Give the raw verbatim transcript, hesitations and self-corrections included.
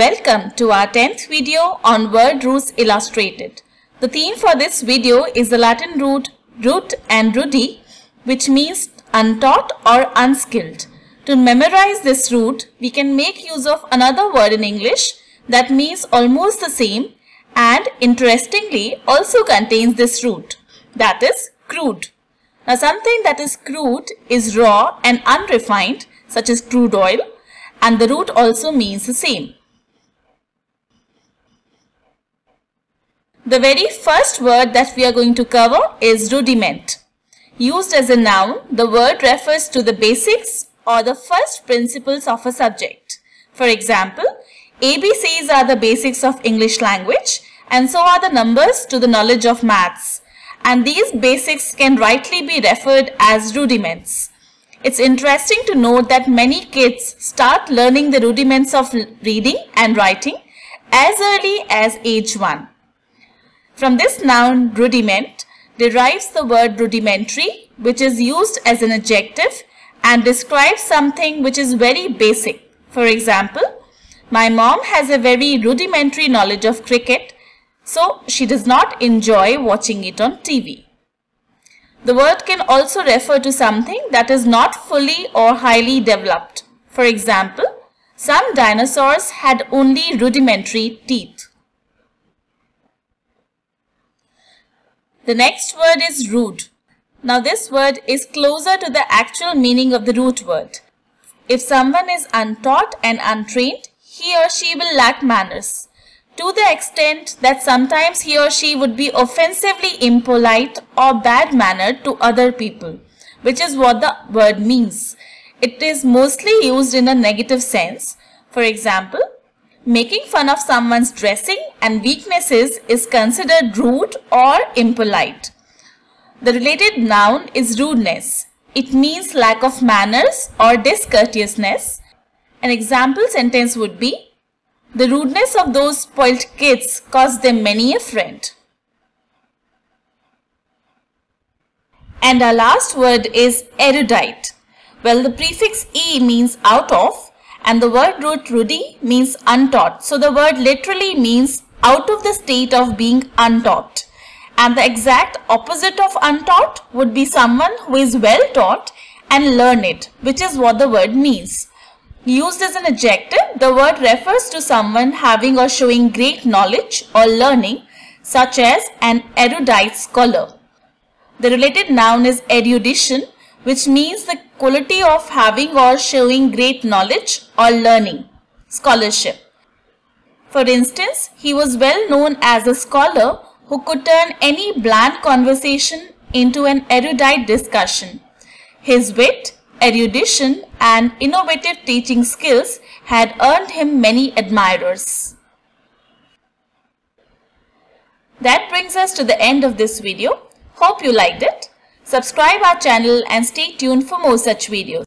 Welcome to our tenth video on word roots illustrated. The theme for this video is the Latin root rud and rudi, which means untaught or unskilled. To memorize this root, we can make use of another word in English that means almost the same and interestingly also contains this root, that is crude. Now something that is crude is raw and unrefined, such as crude oil, and the root also means the same. The very first word that we are going to cover is rudiment. Used as a noun, the word refers to the basics or the first principles of a subject. For example, A B Cs are the basics of English language and so are the numbers to the knowledge of maths. And these basics can rightly be referred as rudiments. It's interesting to note that many kids start learning the rudiments of reading and writing as early as age one. From this noun rudiment derives the word rudimentary, which is used as an adjective and describes something which is very basic. For example, my mom has a very rudimentary knowledge of cricket, so she does not enjoy watching it on T V. The word can also refer to something that is not fully or highly developed. For example, some dinosaurs had only rudimentary teeth. The next word is rude. Now this word is closer to the actual meaning of the root word. If someone is untaught and untrained, he or she will lack manners, to the extent that sometimes he or she would be offensively impolite or bad-mannered to other people, which is what the word means. It is mostly used in a negative sense. For example, making fun of someone's dressing and weaknesses is considered rude or impolite. The related noun is rudeness. It means lack of manners or discourteousness. An example sentence would be, the rudeness of those spoilt kids cost them many a friend. And our last word is erudite. Well, the prefix e means out of, and the word root rudi means untaught. So the word literally means out of the state of being untaught. And the exact opposite of untaught would be someone who is well taught and learned, which is what the word means. Used as an adjective, the word refers to someone having or showing great knowledge or learning, such as an erudite scholar. The related noun is erudition, which means the quality of having or showing great knowledge or learning, scholarship. For instance, he was well known as a scholar who could turn any bland conversation into an erudite discussion. His wit, erudition, and innovative teaching skills had earned him many admirers. That brings us to the end of this video. Hope you liked it. Subscribe our channel and stay tuned for more such videos.